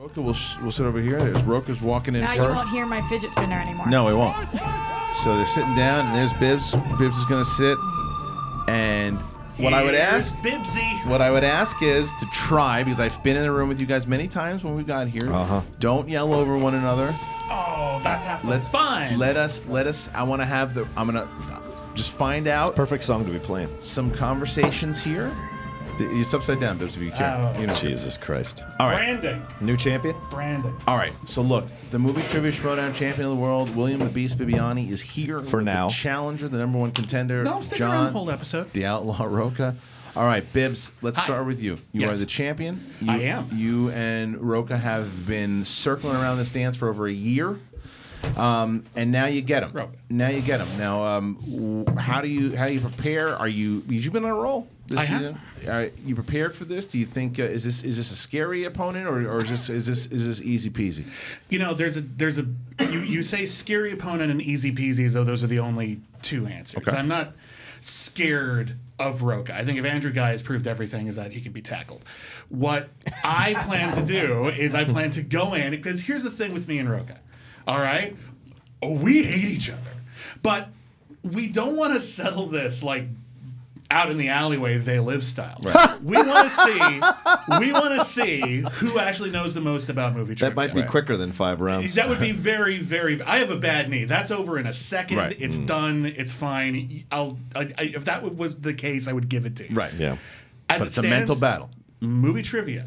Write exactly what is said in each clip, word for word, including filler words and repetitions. Rocha will, will sit over here. There's Rocha's walking in now first. Now you won't hear my fidget spinner anymore. No, it won't. So they're sitting down, and there's Bibbs. Bibbs is going to sit. And what Here's I would ask, Bibbsy. What I would ask is to try, because I've been in the room with you guys many times when we got here. Uh-huh. Don't yell over one another. Oh, that's half the fun. Let us, let us. I want to have the. I'm gonna just find out. It's a perfect song to be playing. Some conversations here. It's upside down, Bibbs, if you care. Oh, you know. Jesus Christ. All right. Branding. New champion? Branding. All right. So, look, the movie trivia Schmoedown champion of the world, William the Beast Bibbiani, is here. For now. The challenger, the number one contender. No, I'm sticking around the whole episode. The outlaw Rocha. All right, Bibbs, let's Hi. start with you. You yes. are the champion. You, I am. You and Rocha have been circling around this dance for over a year. Um, and now you get him. Rocha. Now you get him. Now, um, how do you how do you prepare? Are you you've been on a roll? This I season? Have. Are you prepared for this? Do you think uh, is this is this a scary opponent or, or is this is this is this easy peasy? You know, there's a there's a you, you say scary opponent and easy peasy as though those are the only two answers. Okay. I'm not scared of Rocha. I think if Andrew Guy has proved everything is that he can be tackled. What I plan to do is I plan to go in because here's the thing with me and Rocha. All right, oh, we hate each other, but we don't want to settle this like out in the alleyway they live style. Right. We want to see, we want to see who actually knows the most about movie trivia. That might be right. quicker than five rounds. That would be very, very. I have a bad knee. That's over in a second. Right. It's mm. done. It's fine. I'll. I, I, if that was the case, I would give it to you. Right. Yeah. As but it it's stands, a mental battle. Movie trivia.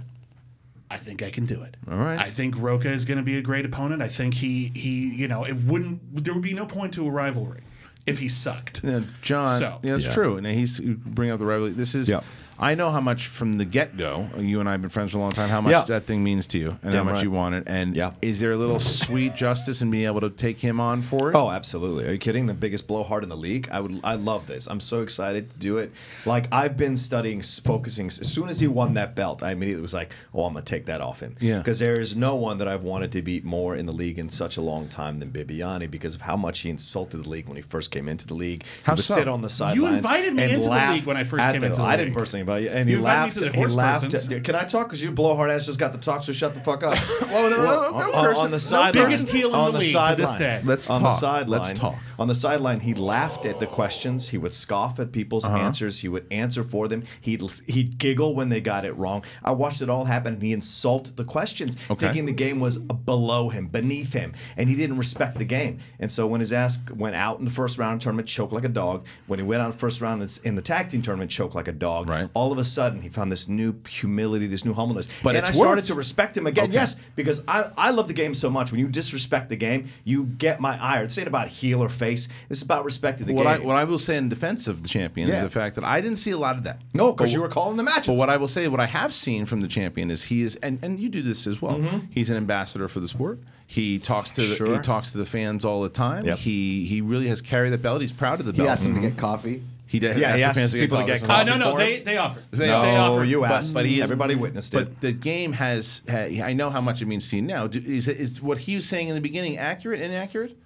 I think I can do it. All right. I think Rocha is going to be a great opponent. I think he, he, you know, it wouldn't. There would be no point to a rivalry if he sucked. Yeah, John, so. yeah, that's yeah. true. And he's bringing up the rivalry. This is. Yeah. I know how much from the get-go. You and I have been friends for a long time. How much yeah. that thing means to you, and Damn how much right. you want it. And yeah. is there a little sweet justice in being able to take him on for it? Oh, absolutely. Are you kidding? The biggest blowhard in the league. I would. I love this. I'm so excited to do it. Like I've been studying, focusing. As soon as he won that belt, I immediately was like, "Oh, I'm gonna take that off him." Yeah. Because there is no one that I've wanted to beat more in the league in such a long time than Bibbiani, because of how much he insulted the league when he first came into the league. How he would so? sit on the sidelines. You invited me and into the league when I first came the, into the league. I didn't personally. About you. And you he laughed. The he laughed. At, Can I talk? Because you blowhard ass just got the talk. So shut the fuck up. Well, no, well, no, no, no, on, on the sideline, biggest heel in the league to this day. Let's on talk. The sideline, Let's talk. On the sideline, he laughed at the questions. He would scoff at people's uh-huh. answers. He would answer for them. He'd he'd giggle when they got it wrong. I watched it all happen, and he insulted the questions, okay. thinking the game was below him, beneath him, and he didn't respect the game. And so when his ass went out in the first round tournament, choked like a dog. When he went out in the first round in the tag team tournament, choked like a dog. Right. All of a sudden, he found this new humility, this new humbleness. But and I started worked. to respect him again, okay. yes, because I, I love the game so much. When you disrespect the game, you get my ire. This ain't about heel or face. This is about respecting the what game. I, what I will say in defense of the champion yeah. is the fact that I didn't see a lot of that. No, because you were calling the matches. But what I will say, what I have seen from the champion is he is, and, and you do this as well, mm-hmm. he's an ambassador for the sport. He talks to the, sure. he talks to the fans all the time. Yep. He, he really has carried the belt. He's proud of the belt. He asked mm-hmm. him to get coffee. He did. Yeah, he asked fans people to get caught. Uh, no, no, they they offered. They, no, they offered. You asked. But, but he is, everybody witnessed it. But the game has. Had, I know how much it means to you now. Do, is is what he was saying in the beginning accurate? Inaccurate?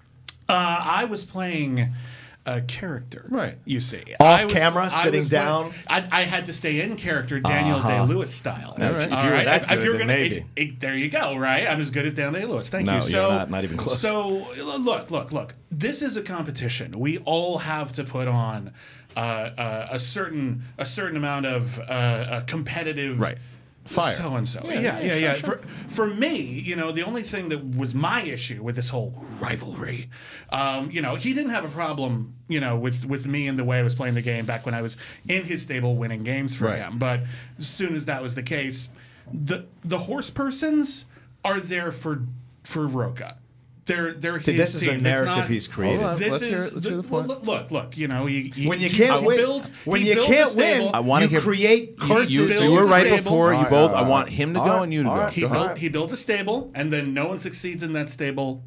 Uh, I was playing a character. Right. You see, off was, camera, sitting down. Playing, I, I had to stay in character, Daniel uh-huh. Day-Lewis style. All right. If you're right. that good, if you're gonna, maybe. It, it, there you go. Right. I'm as good as Daniel Day-Lewis. Thank no, you. So you're not, not even close. So look, look, look. This is a competition. We all have to put on. Uh, uh, a certain a certain amount of uh, uh, competitive right. fire. So and so. Yeah, yeah, yeah. yeah, yeah. Sure, sure. For, for me, you know, the only thing that was my issue with this whole rivalry, um, you know, he didn't have a problem, you know, with with me and the way I was playing the game back when I was in his stable winning games for right. him. But as soon as that was the case, the the horse persons are there for for Rocha. They're, they're his this team. is a narrative not, he's created. Well, this let's is hear, let's the, hear the point. Well, look, look, you know, he, he, when you can't he win, builds, when you can't win, I want to hear, create curses. You, you were right stable. before right, you both. Right, I want him to right, go and you to right, go. He, go build, right. he builds a stable, and then no one succeeds in that stable.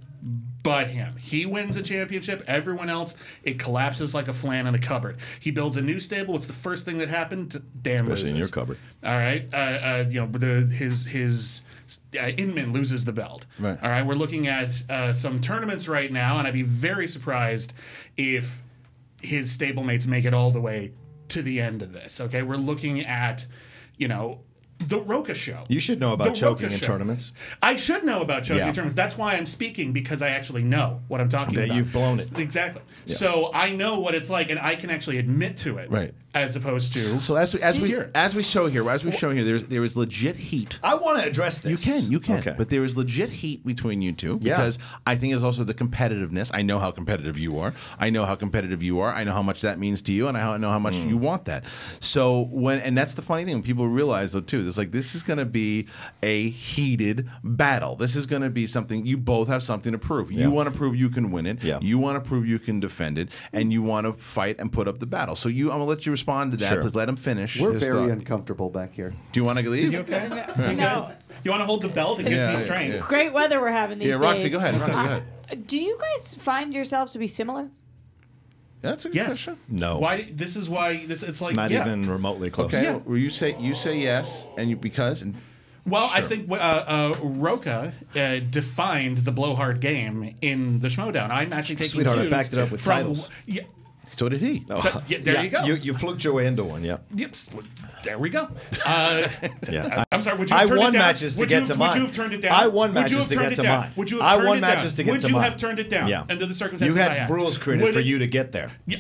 But him. He wins a championship. Everyone else, it collapses like a flan in a cupboard. He builds a new stable. What's the first thing that happened? Dan Merle in your cupboard. All right, uh, uh, you know the, his his uh, Inman loses the belt. Right. All right, we're looking at uh, some tournaments right now, and I'd be very surprised if his stablemates make it all the way to the end of this. Okay, we're looking at, you know. The Rocha show. You should know about choking in tournaments. I should know about choking yeah. in tournaments. That's why I'm speaking, because I actually know what I'm talking that about. You've blown it. Exactly. Yeah. So I know what it's like, and I can actually admit to it. Right. As opposed to so as we as we as we show here as we show here there's there is legit heat. I want to address this. You can you can. Okay. But there is legit heat between you two because yeah. I think it's also the competitiveness. I know how competitive you are. I know how competitive you are. I know how much that means to you, and I know how much mm. you want that. So when and that's the funny thing people realize though too. It's like this is going to be a heated battle. This is going to be something you both have something to prove. Yeah. You want to prove you can win it. Yeah. You want to prove you can defend it, and you want to fight and put up the battle. So you, I'm gonna let you respond to that. Sure. But let him finish. We're very thought. uncomfortable back here. Do you want to leave? You okay? Yeah. No. You want to hold the belt? It gives yeah, me strength. Yeah. Great weather we're having these yeah, days. Yeah, Roxy, go ahead. Roxy, go ahead. Uh, do you guys find yourselves to be similar? That's a good yes. question. No. Why? This is why. This it's like not yeah. even remotely close. Okay. Yeah. Well, you say you say yes, and you because. And well, sure. I think uh, uh, Rocha uh, defined the blowhard game in the Schmoedown. I'm actually taking Sweetheart, cues I backed it up with from, titles. Yeah. So did he. Oh. So, yeah, there yeah. you go. You, you fluked your way into one. Yeah. Yep. There we go. Uh, yeah. I'm sorry. Would you have turned I won it down? matches to get to mine. Would you have turned it down? I won matches to get to mine. Would you have turned it down? I won matches to get to mine. Would you have turned it down? Yeah. Under the circumstances I had. You had rules created would for it, you to get there. Yeah.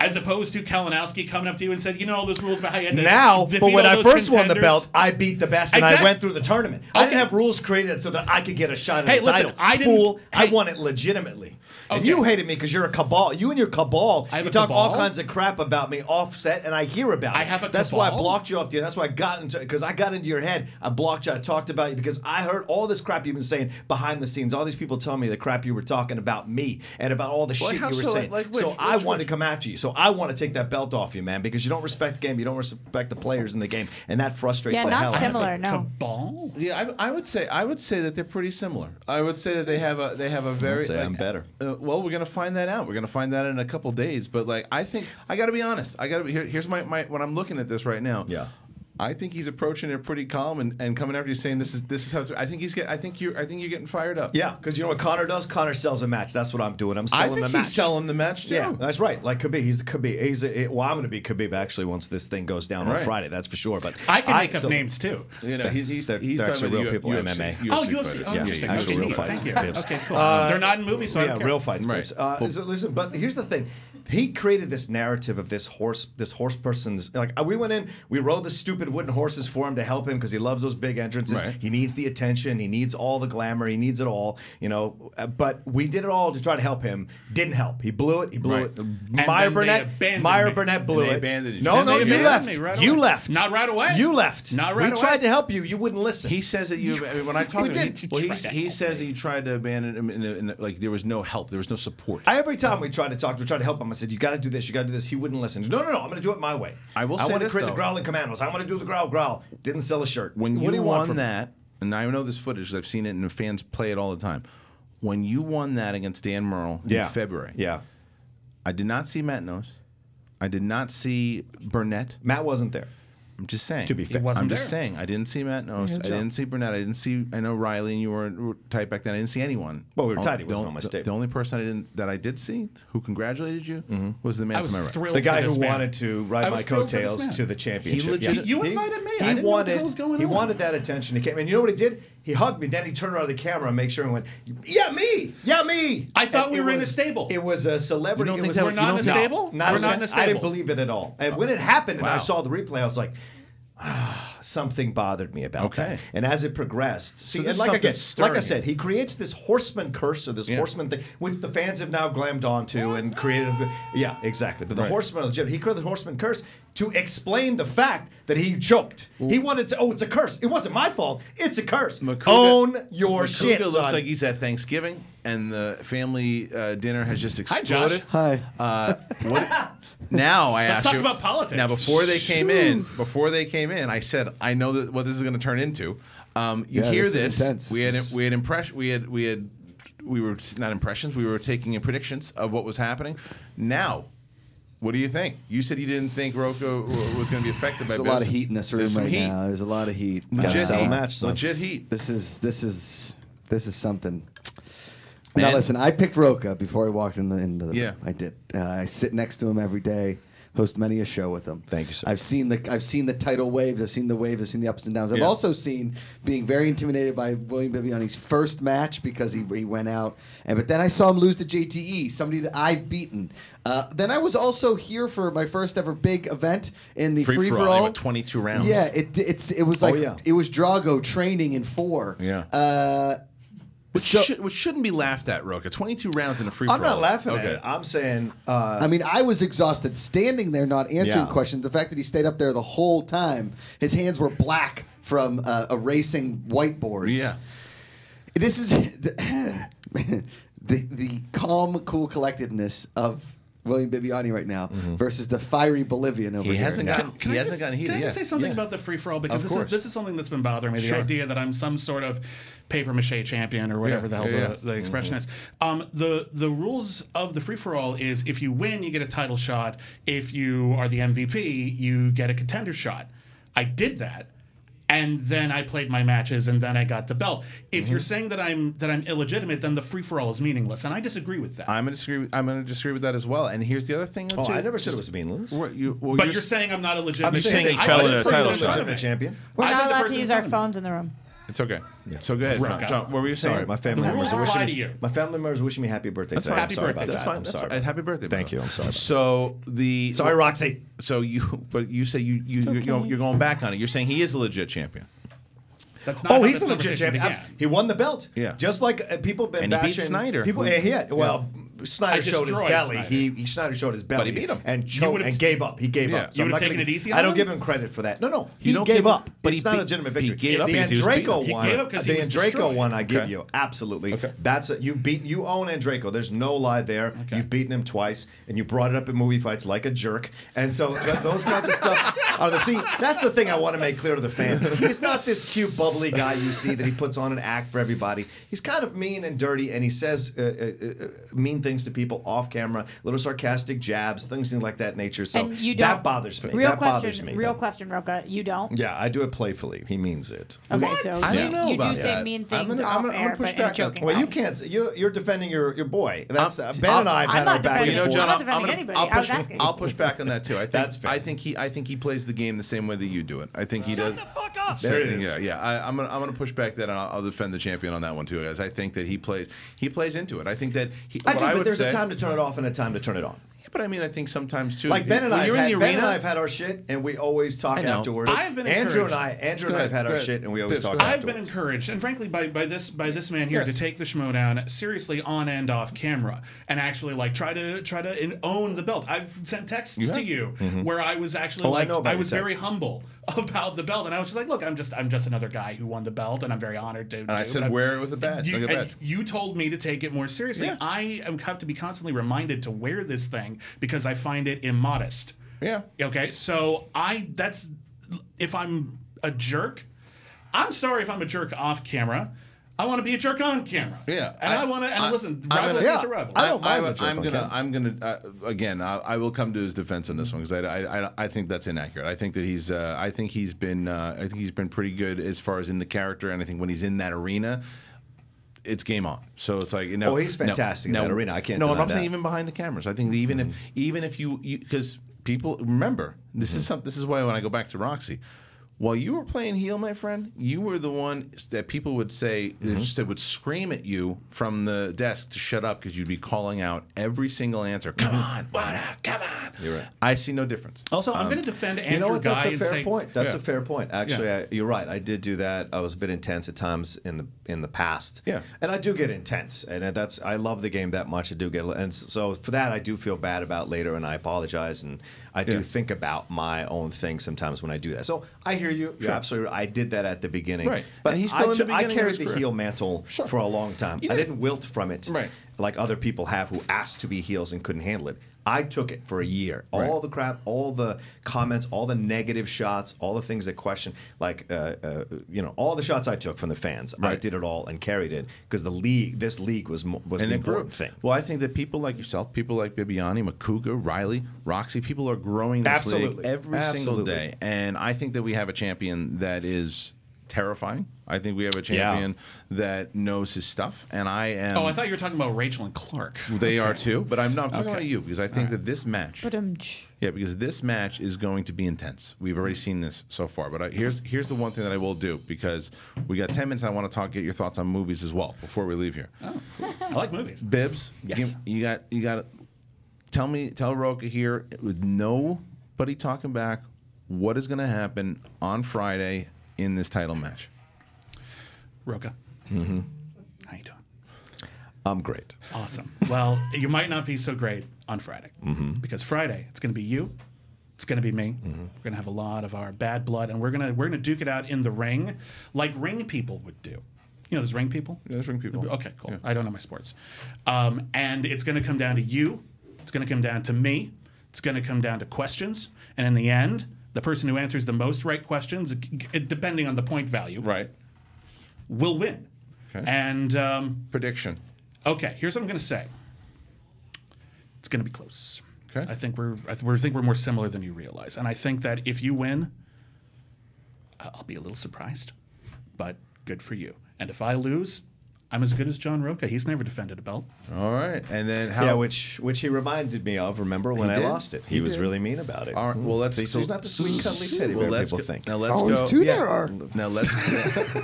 As opposed to Kalinowski coming up to you and said, you know all those rules about how you had to now, defeat but when I first contenders. won the belt, I beat the best and exactly. I went through the tournament. Okay. I didn't have rules created so that I could get a shot at hey, the listen, title. I Fool, hey. I won it legitimately. Okay. And you hated me because you're a cabal. You and your cabal, I have you talk cabal? all kinds of crap about me offset and I hear about it. I have a That's cabal? why I blocked you off, dude. That's why I got into because I got into your head. I blocked you. I talked about you because I heard all this crap you've been saying behind the scenes. All these people telling me the crap you were talking about me and about all the well, shit you were so, saying. Like, which, so I which, wanted which? to come after you. So So I want to take that belt off you, man, because you don't respect the game. You don't respect the players in the game, and that frustrates yeah, the hell out of me. Yeah, not similar, no. Cabal? Yeah, I, I would say I would say that they're pretty similar. I would say that they have a they have a very. I would say like, I'm better. Uh, well, we're gonna find that out. We're gonna find that out in a couple days. But like, I think I gotta be honest. I gotta be here. Here's my my when I'm looking at this right now. Yeah. I think he's approaching it pretty calm and, and coming after you, saying this is this is how. It's, I think he's get. I think you. I think you're getting fired up. Yeah, because you know what Connor does. Connor sells a match. That's what I'm doing. I'm selling I think the he's match. Selling the match too. Yeah, that's right. Like Khabib, he's Khabib. He's a, it, well, I'm going to be Khabib actually once this thing goes down right. on Friday. That's for sure. But I can I, make I, up so, names too. You know, he's, he's, they're, he's they're actually real U F C, people. U F C, M M A. U F C oh, U F C. Oh, yeah, U F C. Yeah, actual okay, real fights. Thank you. Okay, cool. Uh, they're not in movies, so yeah, I don't care. Real fights. Right. Listen, but here's the thing. He created this narrative of this horse, this horse person's, like, we went in, we rode the stupid wooden horses for him to help him because he loves those big entrances. Right. He needs the attention. He needs all the glamour. He needs it all, you know. But we did it all to try to help him. Didn't help. He blew it. He blew right. it. Meyer Burnett, Meyer Burnett blew it. Abandoned no, no, you left. Right you left. Not right away. You left. Not right we away. We tried to help you. You wouldn't listen. He says that you, when I talk to him, he, well, he says that you tried to abandon him, in the, in the, like, there was no help. There was no support. Every time we tried to talk, we tried to help him. I said, you got to do this, you got to do this. He wouldn't listen. No, no, no, I'm going to do it my way. I will I say want this, to create though. the growling commandos. I want to do the growl, growl. Didn't sell a shirt. When what you, do you won want that, and I know this footage, I've seen it, and fans play it all the time. When you won that against Dan Merle yeah. in February, yeah, I did not see Matt Nose. I did not see Burnett. Matt wasn't there. I'm just saying. To be fair, I'm just there. saying. I didn't see Matt Nose. I didn't see Burnett. I didn't see. I know Riley and you were tight back then. I didn't see anyone. Well, we were tight. It wasn't on my statement. The only person I didn't that I did see who congratulated you mm-hmm. was the man I was to my right, thrilled the guy who man. wanted to ride my coattails to the championship. He yeah. You invited me. He, I didn't wanted. Know what the hell was going he on. wanted that attention. He came, and you know what he did? He hugged me. Then he turned around to the camera and made sure and went, "Yeah, me. Yeah, me." I thought and we were was, in a stable. It was a celebrity. You don't think we're not in a stable? We're not in a stable. I didn't believe it at all. And when it happened, and I saw the replay, I was like. Ah, something bothered me about okay. that. And as it progressed, see, so and like, again, like I said, he creates this horseman curse or this yeah. horseman thing, which the fans have now glammed onto yes. and created. Yeah, exactly. But the right. horseman, legit, he created the horseman curse to explain the fact that he choked. Ooh. He wanted to, oh, it's a curse. It wasn't my fault. It's a curse. Macuga, Own your Macuga shit, looks son. like he's at Thanksgiving and the family uh, dinner has just exploded. Hi, Josh. Hi. Uh, what? Now I Let's asked talk you, about politics. Now before they came in, before they came in, I said I know that what this is going to turn into. Um, you yeah, hear this? this. We had we had impression we had we had we were not impressions. We were taking predictions of what was happening. Now, what do you think? You said you didn't think Rocha was going to be affected by. There's a lot of heat in this room right heat. now. There's a lot of heat. Legit heat. Match, so Legit heat. This is this is this is something. Now listen, I picked Rocha before I walked in the, into the yeah. room. I did. Uh, I sit next to him every day. host many a show with him. Thank you, sir. I've seen the I've seen the tidal waves. I've seen the waves. I've seen the ups and downs. I've yeah. also seen being very intimidated by William Bibbiani's first match because he he went out, and but then I saw him lose to J T E, somebody that I've beaten. Uh, then I was also here for my first ever big event in the free, free for all. twenty-two rounds. Yeah, it it's it was like oh, yeah. it was Drago training in four. Yeah. Uh, Which, so, sh which shouldn't be laughed at, Rocha. twenty-two rounds in a free-for-all. I'm not laughing okay. at it. I'm saying... Uh, I mean, I was exhausted standing there not answering yeah. questions. The fact that he stayed up there the whole time, his hands were black from uh, erasing whiteboards. Yeah. This is... The, the, the calm, cool collectedness of William Bibbiani right now mm-hmm. versus the fiery Bolivian over he here. Hasn't gotten, can, can he I hasn't just, gotten heated. Can I just yeah. say something yeah. about the free-for-all? Because this is, this is something that's been bothering me. Sure. The idea that I'm some sort of papier-mâché champion or whatever yeah. the hell yeah. the, the expression mm-hmm. is. Um, the, the rules of the free-for-all is if you win, you get a title shot. If you are the M V P, you get a contender shot. I did that. And then I played my matches, and then I got the belt. If mm-hmm. you're saying that I'm that I'm illegitimate, then the free for all is meaningless, and I disagree with that. I'm gonna disagree. With, I'm gonna disagree with that as well. And here's the other thing. Oh, too. I never said it was meaningless. Well, you, well, but you're, you're saying I'm not illegitimate. I'm saying they fell in a title shot. Champion. We're I not allowed to use our phones in the room. It's okay. Yeah. So go ahead, John. John, what were you saying? Sorry, my family members are wishing me, my family members wishing me happy birthday. That's today. Fine. Happy birthday. That's fine. That's fine. Happy birthday. Thank you. I'm sorry. So the sorry, Roxy. So you, but you say you you okay. you're, you're going back on it. You're saying he is a legit champion. That's not oh, he's a legit champion. Yeah. He won the belt. Yeah. Just like uh, people been and bashing he beat Snyder. People, yeah, he had, well. Yeah. Snyder showed his belly. Snyder. He, he Snyder showed his belly. But he beat him and choked and gave up. He gave yeah. up. So you would have taken gonna, it easy. I don't him? give him credit for that. No, no, he gave up. Him, but it's he not beat, a legitimate victory. He gave up. The Andreko one. He gave up because he was destroyed. The Andreko one, I give okay. you absolutely. Okay. That's a, you beat. You own Andreko. There's no lie there. Okay. You've beaten him twice, and you brought it up in movie fights like a jerk. And so those kinds of stuff are the thing. That's the thing I want to make clear to the fans. He's not this cute, bubbly guy you see that he puts on an act for everybody. He's kind of mean and dirty, and he says mean things. Things to people off camera, little sarcastic jabs, things like that nature. So and you don't, that bothers me. Real that question, bothers me. Real though. question, Rocha. You don't? Yeah, I do it playfully. He means it. Okay, what? so I don't know you about do that. say mean things gonna, off gonna, air, but in joking. Well, you can't. Say, you're, you're defending your your boy. That's uh, Ben I'm, and I have I'm had our back. You know, John, I'm not defending I'm gonna, anybody. I'll push, I was asking. I'll push back on that too. I think That's fair. I think he I think he plays the game the same way that you do it. I think he does. Shut the fuck up. There it is. Yeah, yeah. I'm gonna I'm gonna push back that, and I'll defend the champion on that one too, guys. I think that he plays he plays into it. I think that he. But there's say, a time to turn it off and a time to turn it on. Yeah, but I mean, I think sometimes too. Like Ben and I, have had, Ben and I have had our shit, and we always talk afterwards. I've been Andrew encouraged. and I, Andrew and I have had our shit, and we always Please, talk. I've afterwards. been encouraged, and frankly, by by this by this man here yes. to take the Schmoedown seriously on and off camera, and actually like try to try to own the belt. I've sent texts yeah. to you mm-hmm. where I was actually oh, like I, I was very humble about the belt, and I was just like, look, I'm just I'm just another guy who won the belt, and I'm very honored to. And do, I said, wear it with a badge. You, and you told me to take it more seriously. Yeah. I am have to be constantly reminded to wear this thing because I find it immodest. Yeah. Okay. So I that's if I'm a jerk, I'm sorry if I'm a jerk off camera. I want to be a jerk on camera. Yeah, and I, I want to. And I, listen, rival is a rival. I don't mind I, a jerk I'm on gonna, camera. I'm gonna. Uh, again, I, I will come to his defense on this one because I, I, I think that's inaccurate. I think that he's. Uh, I think he's been. Uh, I think he's been pretty good as far as in the character, and I think when he's in that arena, it's game on. So it's like you know. Oh, he's fantastic no, in that no, arena. I can't. No, I'm saying even behind the cameras. I think that even mm-hmm. if even if you because people remember this mm-hmm. is something. This is why when I go back to Roxy. While you were playing heel, my friend, you were the one that people would say, mm-hmm. that would scream at you from the desk to shut up because you'd be calling out every single answer. Come on, what? Come on. You're right. I see no difference. Also, um, I'm going to defend Andrew Guy. You know what? That's a fair point. That's yeah. a fair point. Actually, yeah. I, you're right. I did do that. I was a bit intense at times in the in the past. Yeah. And I do get intense, and that's I love the game that much. I do get, and so for that, I do feel bad about later, and I apologize, and I do yeah. think about my own thing sometimes when I do that. So I hear. You, sure. You're absolutely right. I did that at the beginning. Right. But and he's still I, in the beginning I carried the heel mantle sure. for a long time. Did. I didn't wilt from it right. like other people have who asked to be heels and couldn't handle it. I took it for a year. Right. All the crap, all the comments, all the negative shots, all the things that question, like, uh, uh, you know, all the shots I took from the fans. Right. I did it all and carried it because the league, this league was was an important thing. Well, I think that people like yourself, people like Bibbiani, Macuga, Riley, Roxy, people are growing this Absolutely. league every Absolutely. single day. And I think that we have a champion that is terrifying. I think we have a champion yeah. that knows his stuff, and I am. Oh, I thought you were talking about Rachel and Clark. They okay. are too, but I'm not I'm talking okay. about you because I think right. that this match. Yeah, because this match is going to be intense. We've already seen this so far, but I, here's here's the one thing that I will do because we got ten minutes. And I want to talk, get your thoughts on movies as well before we leave here. Oh, I like movies. Bibbs, yes. you, you got you got. Tell me, tell Rocha here with nobody talking back. What is going to happen on Friday in this title match? Rocha, mm-hmm. how you doing? I'm great. Awesome. Well, you might not be so great on Friday mm-hmm. because Friday it's going to be you, it's going to be me. Mm-hmm. We're going to have a lot of our bad blood, and we're going to we're going to duke it out in the ring, like ring people would do. You know, there's ring people. Yeah, there's ring people. Okay, cool. Yeah. I don't know my sports, um, and it's going to come down to you. It's going to come down to me. It's going to come down to questions, and in the end. The person who answers the most right questions, depending on the point value, right, will win. Okay. And um, prediction. Okay, here's what I'm going to say. It's going to be close. Okay. I think we're I th we think we're more similar than you realize, and I think that if you win, I'll be a little surprised, but good for you. And if I lose. I'm as good as John Rocha. He's never defended a belt. All right, and then how? Yeah, which which he reminded me of. Remember when I lost it? He, he was did. really mean about it. All right, well let's. He's, he's not the sweet, cuddly teddy bear well, people go. think. Now let's oh, go. Two yeah. there are. Now let's.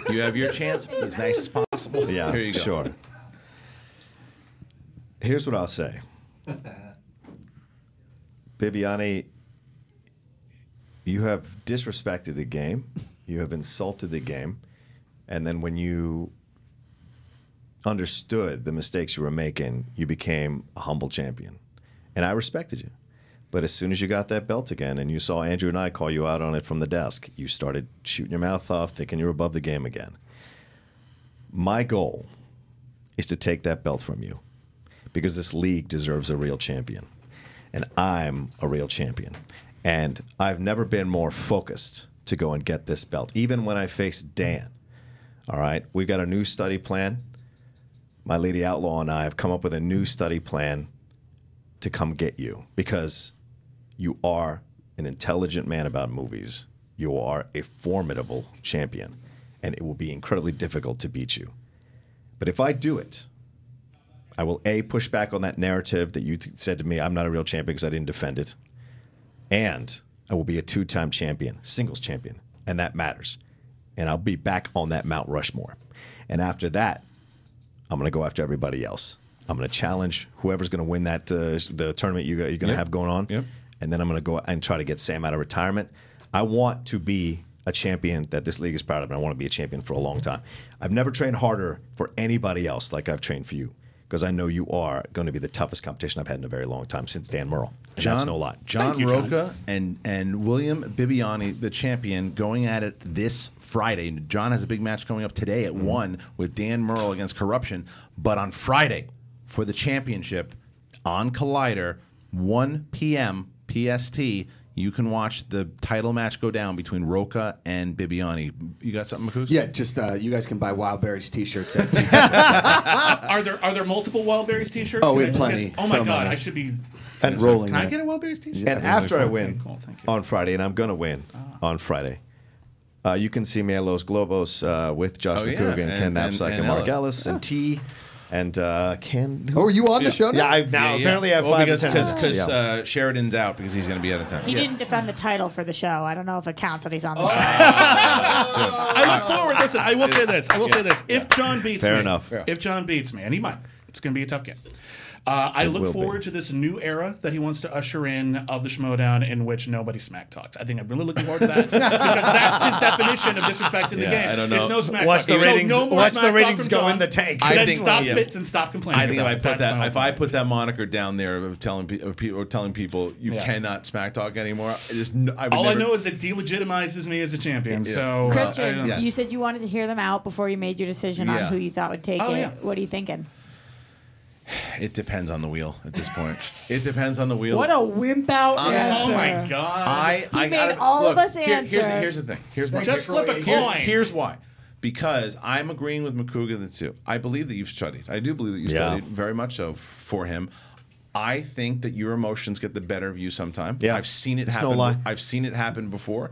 You have your chance. Be as nice as possible. Yeah, here you go. Sure. Here's what I'll say. Bibbiani, you have disrespected the game. You have insulted the game, and then when you. Understood the mistakes you were making, you became a humble champion. And I respected you. But as soon as you got that belt again and you saw Andrew and I call you out on it from the desk, you started shooting your mouth off, thinking you were above the game again. My goal is to take that belt from you because this league deserves a real champion. And I'm a real champion. And I've never been more focused to go and get this belt, even when I faced Dan. All right, we've got a new study plan. My Lady Outlaw and I have come up with a new study plan to come get you because you are an intelligent man about movies. You are a formidable champion, and it will be incredibly difficult to beat you. But if I do it, I will, A, push back on that narrative that you th- said to me, I'm not a real champion because I didn't defend it, and I will be a two-time champion, singles champion, and that matters. And I'll be back on that Mount Rushmore. And after that, I'm going to go after everybody else. I'm going to challenge whoever's going to win that uh, the tournament you, you're going to yep. have going on. Yep. And then I'm going to go and try to get Sam out of retirement. I want to be a champion that this league is proud of, and I want to be a champion for a long time. I've never trained harder for anybody else like I've trained for you because I know you are going to be the toughest competition I've had in a very long time since Dan Merle. And John, that's no lie. John you, Rocha John. and and William Bibbiani, the champion, going at it this Friday. John has a big match coming up today at mm-hmm. one with Dan Merle against Corruption. But on Friday, for the championship, on Collider, one P M P S T, you can watch the title match go down between Rocha and Bibbiani. You got something, Macuga? Yeah, just uh, you guys can buy Wildberries T-shirts. At are there are there multiple Wildberries T-shirts? Oh, we have plenty. Get, oh my so God, many. I should be. And rolling. Can I get a Wildberries T-shirt? Yeah, and after I win cool, on Friday, and I'm gonna win ah. on Friday, uh, you can see me at Los Globos uh, with Josh oh, McCook yeah. and, and Ken Knapsack and, and, and Mark Ellis yeah. and T. And uh, Ken. Oh, are you on yeah. the show now? Yeah, I, now yeah, yeah. apparently I have well, five because, minutes. Because yeah. uh, Sheridan's out because he's going to be out of town. He yeah. didn't defend the title for the show. I don't know if it counts that he's on the oh. show. I look forward. Listen, I will say this. I will yeah. say this. If John beats Fair me. Fair enough. If John beats me, and he might, it's going to be a tough game. Uh, I look forward be. to this new era that he wants to usher in of the Schmoedown in which nobody smack talks. I think I'm really looking forward to that because that's his definition of disrespect in yeah, the game. I don't know. It's no smack watch talk. The ratings, no more watch smack the ratings go John, in the tank. I then think, stop yeah. bits and stop complaining. I think if I put that if I put that moniker down there of telling people of telling people you yeah. cannot smack talk anymore. I just, I would All never... I know is it delegitimizes me as a champion. Yeah. So Christian, uh, yes. you said you wanted to hear them out before you made your decision yeah. on who you thought would take oh, it. Yeah. What are you thinking? It depends on the wheel at this point. It depends on the wheel. What a wimp out um, answer. Oh, my God. I, I he made gotta, all look, of us here, answer. Here's, here's the thing. Here's my Just flip a coin. Here, here's why. Because I'm agreeing with Macuga and the two. I believe that you've studied. I do believe that you've yeah. studied very much so for him. I think that your emotions get the better of you sometimes. Yeah. I've seen it it's happen. No lie. I've seen it happen before.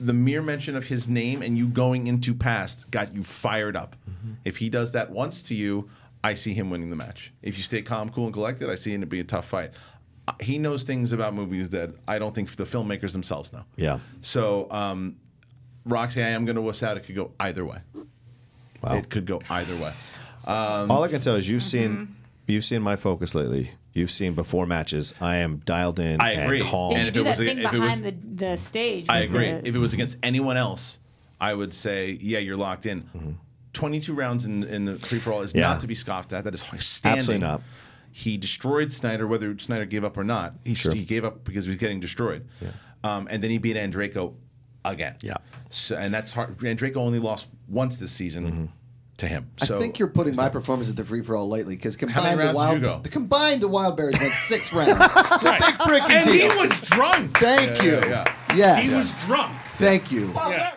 the mere mention of his name and you going into past got you fired up. Mm-hmm. If he does that once to you, I see him winning the match. If you stay calm, cool, and collected, I see it to be a tough fight. He knows things about movies that I don't think the filmmakers themselves know. Yeah. So, um, Roxy, I am going to wuss out. It could go either way. Wow. It could go either way. Um, All I can tell is you've mm-hmm. seen you've seen my focus lately. You've seen before matches. I am dialed in. I agree. And calm. And if, if, it was, if, it was, the, the stage I agree. The... If it was against anyone else, I would say, yeah, you're locked in. Mm-hmm. twenty-two rounds in, in the free-for-all is yeah. not to be scoffed at. That is standing. Absolutely not. He destroyed Snyder, whether Snyder gave up or not. He, sure. he gave up because he was getting destroyed. Yeah. Um, and then he beat Andreko again. Yeah. So, and that's hard. Andreko only lost once this season. Mm-hmm. To him. So, I think you're putting my performance at the free-for-all lately because combined, combined the Wildberries went six rounds. It's right. a big freaking deal. And he was drunk. Thank yeah, you. Yeah, yeah. Yes. He was drunk. Thank you. Well, yeah.